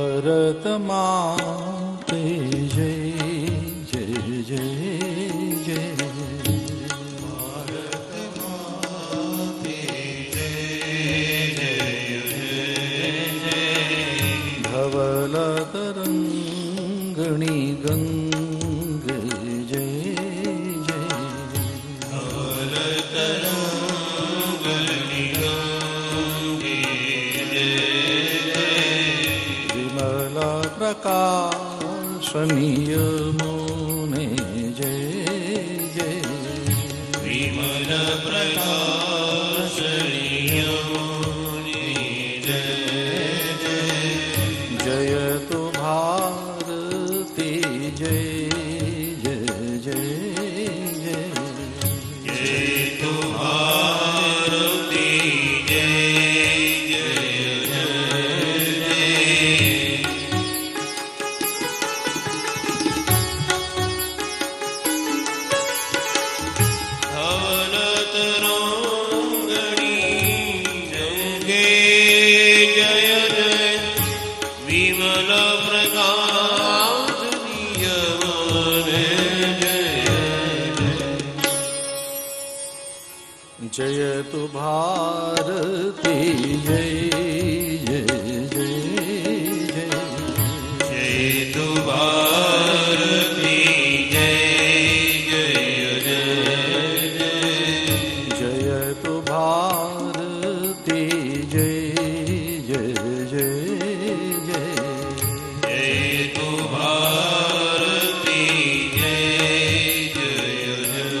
भारत माँ की जय जय जय जय, भारत माँ की जय जय जय, धवला तरंगणी गंग जय जय, धवला तरंगणी गंग जय, विमला प्रकाशनीय मोने जय जय, विमल प्रकाशनीय मोने जय जय, जय तु भारती जय जय जय जय, जय तु भारती जय जय जय जय। जय तु भारती जय जय जय जय, जय तु भारती जय जय जय जय, जय तु भारती जय जय जय जय, जय तु भारती जय जय जय जय।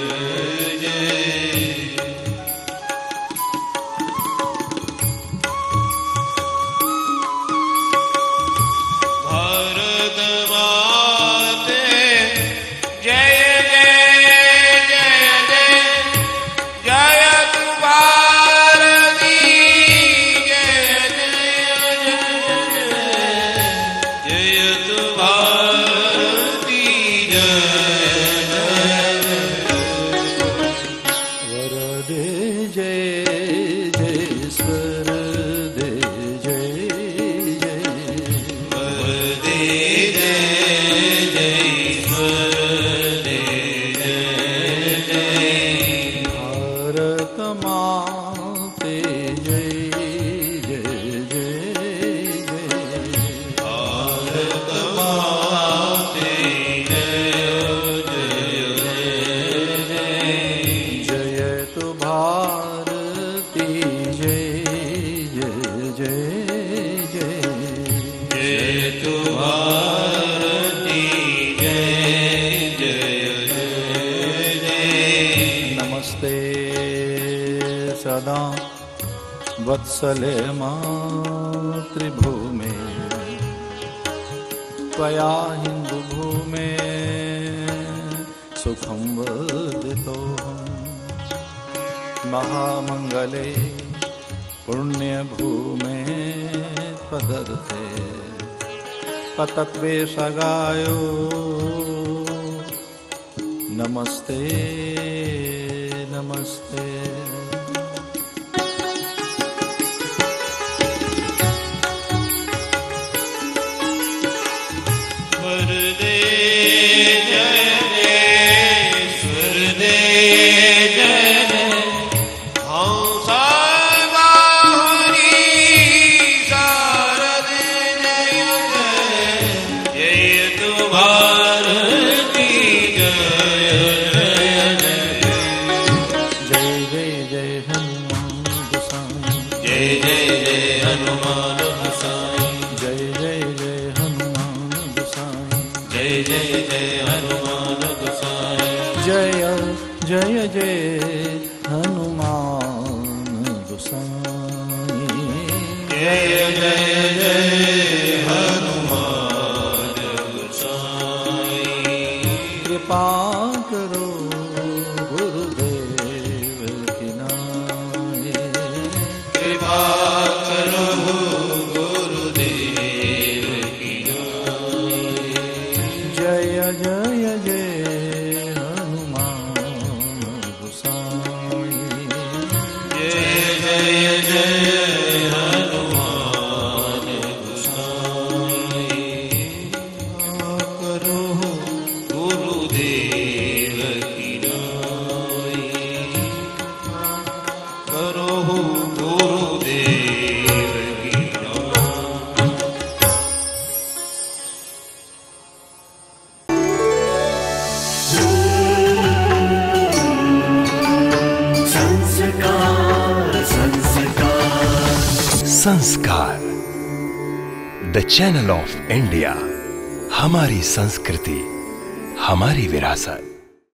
सदा वत्सले मातृभूमे त्वया हिन्दुभूमे सुखं वदितोऽहं, महामंगले पुण्यभूमे त्वदर्थे पतत्वे सगायो नमस्ते नमस्ते। जय जय हनुमान गोसाई, जय जय जय हनुमान गोसाई, कृपा करो गुरुदेव की नाई, कृपा करो गुरुदेव की नाई, जय जय जय जय जय हनुमान गोसाई। संस्कार, द चैनल ऑफ इंडिया। हमारी संस्कृति, हमारी विरासत।